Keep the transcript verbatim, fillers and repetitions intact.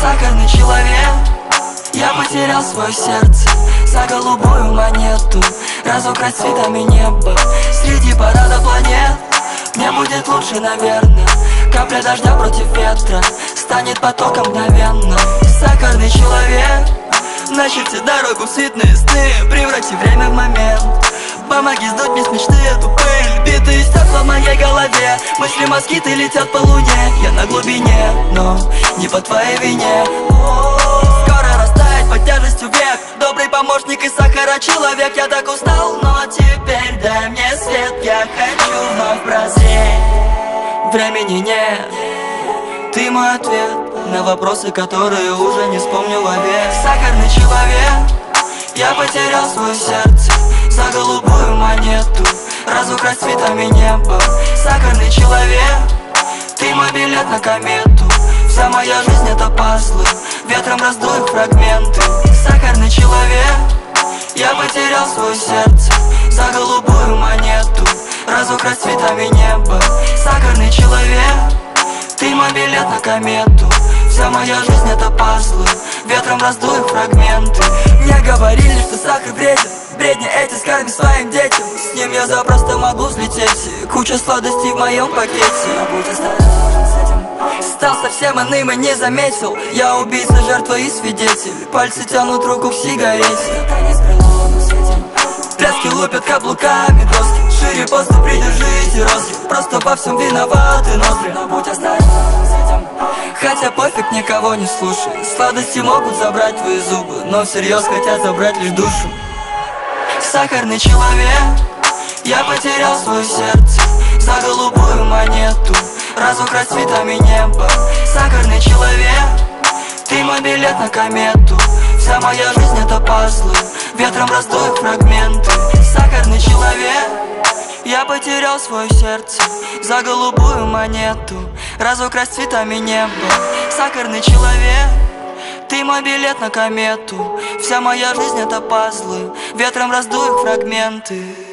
сахарный человек. Я потерял свое сердце за голубую монету. Разукрась цветами неба среди парада планет. Мне будет лучше, наверное. Капля дождя против ветра станет потоком мгновенно. Сахарный человек, начерти дорогу в сытные сны. Преврати время в момент. Помоги сдуть мне с мечты эту пыль. Битые стекла в моей голове. Мысли москиты летят по луне. Я на глубине, но не по твоей вине. Скоро растает под тяжестью век. Добрый помощник из сахара человек. Я так устал, но теперь дай мне свет. Я хочу вновь прозреть. Времени нет. Ты мой ответ на вопросы, которые уже не вспомнил вовек. Сахарный человек, я потерял свое сердце за голубую монету. Разукрась цветами неба. Сахарный человек, ты мой билет на комету. Вся моя жизнь это пазлы, ветром раздую фрагменты. Сахарный человек, я потерял свое сердце за голубую монету. Разукрась цветами неба. Сахарный человек, ты мой билет на комету. Вся моя жизнь это пазлы, ветром раздую фрагменты. Мне говорили, что сахар вреден. Бредни эти скарми своим детям. С ним я запросто могу взлететь. Куча сладостей в моем пакете. Я будь осторожен с этим. Стал совсем иным и не заметил. Я убийца, жертва и свидетель. Пальцы тянут руку к сигарете. Пляски лупят каблуками доски. Шире посту придержите рост. Просто во всем виноваты ноздри. Но будь осторожен с этим. Хотя пофиг, никого не слушай. Сладости могут забрать твои зубы, но всерьез хотят забрать лишь душу. Сахарный человек, я потерял свое сердце за голубую монету. Разукрась цветами неба. Сахарный человек, ты мой билет на комету. Вся моя жизнь это пазлы, ветром раздую фрагменты. Сахарный человек, я потерял свое сердце за голубую монету. Разукрась цветами неба. Сахарный человек, ты мой билет на комету. Вся моя жизнь это пазлы, ветром раздую фрагменты.